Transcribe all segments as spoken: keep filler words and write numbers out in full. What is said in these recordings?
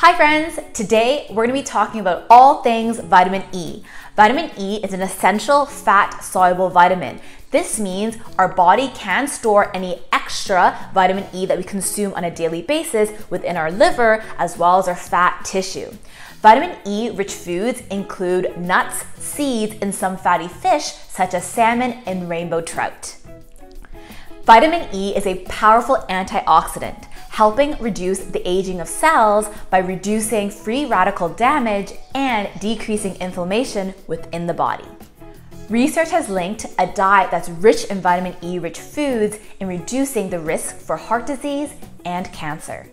Hi friends, today we're gonna be talking about all things vitamin E. Vitamin E is an essential fat-soluble vitamin. This means our body can store any extra vitamin E that we consume on a daily basis within our liver as well as our fat tissue. Vitamin E-rich foods include nuts, seeds, and some fatty fish such as salmon and rainbow trout. Vitamin E is a powerful antioxidant, helping reduce the aging of cells by reducing free radical damage and decreasing inflammation within the body. Research has linked a diet that's rich in vitamin E-rich foods in reducing the risk for heart disease and cancer.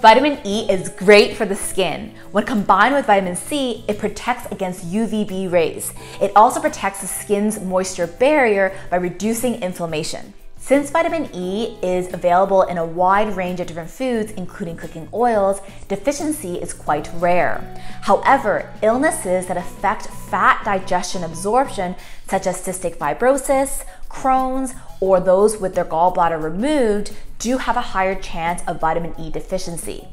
Vitamin E is great for the skin. When combined with vitamin C, it protects against U V B rays. It also protects the skin's moisture barrier by reducing inflammation. Since vitamin E is available in a wide range of different foods, including cooking oils, deficiency is quite rare. However, illnesses that affect fat digestion absorption, such as cystic fibrosis, Crohn's, or those with their gallbladder removed, do have a higher chance of vitamin E deficiency.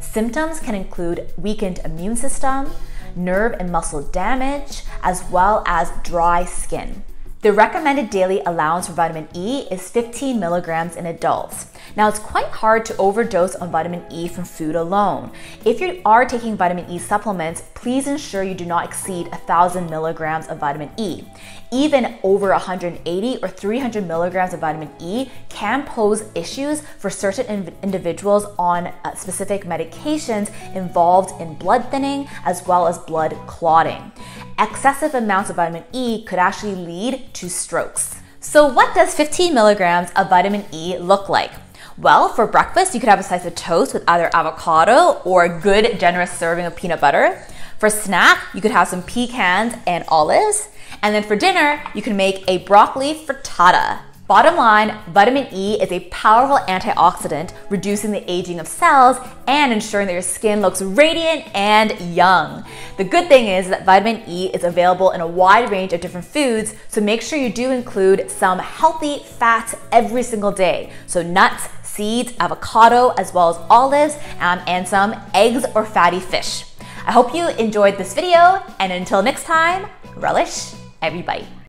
Symptoms can include weakened immune system, nerve and muscle damage, as well as dry skin. The recommended daily allowance for vitamin E is fifteen milligrams in adults. Now, it's quite hard to overdose on vitamin E from food alone. If you are taking vitamin E supplements, please ensure you do not exceed one thousand milligrams of vitamin E. Even over one hundred eighty or three hundred milligrams of vitamin E can pose issues for certain in- individuals on uh, specific medications involved in blood thinning as well as blood clotting. Excessive amounts of vitamin E could actually lead to strokes. So what does fifteen milligrams of vitamin E look like? Well, for breakfast, you could have a slice of toast with either avocado or a good generous serving of peanut butter. For snack, you could have some pecans and olives. And then for dinner, you can make a broccoli frittata. Bottom line, vitamin E is a powerful antioxidant, reducing the aging of cells and ensuring that your skin looks radiant and young. The good thing is that vitamin E is available in a wide range of different foods, so make sure you do include some healthy fats every single day. So nuts, seeds, avocado, as well as olives, um, and some eggs or fatty fish. I hope you enjoyed this video, and until next time, relish every bite.